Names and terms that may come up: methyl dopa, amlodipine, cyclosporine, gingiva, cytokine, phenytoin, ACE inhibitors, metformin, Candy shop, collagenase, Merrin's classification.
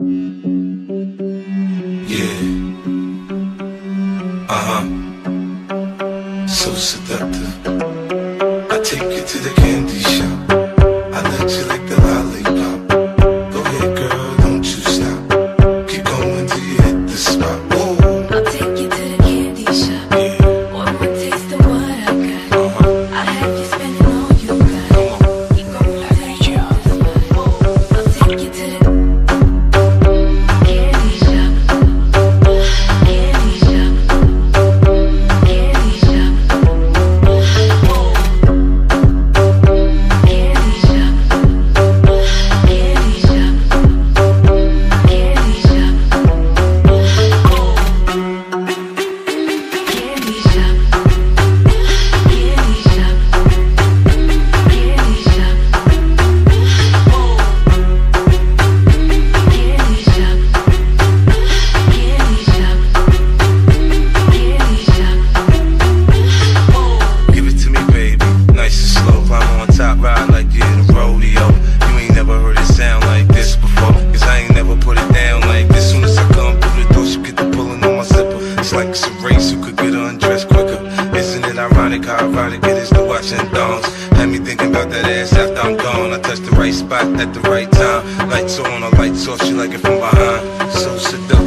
Yeah. So seductive. I take you to the candy shop. I nudge you like the lollipop. Go ahead, girl, don't you stop. Keep going till you hit the spot. Whoa. I'll take you to the candy shop. Yeah. One more taste of what I got. I'll have you spending all you got. Keep going till you hit the spot. Whoa. I'll take you to the like it's a race who could get undressed quicker. Isn't it ironic how ironic it is to watch and thongs? Had me thinking about that ass after I'm gone. I touched the right spot at the right time. Lights on, or lights off, she like it from behind. So seductive.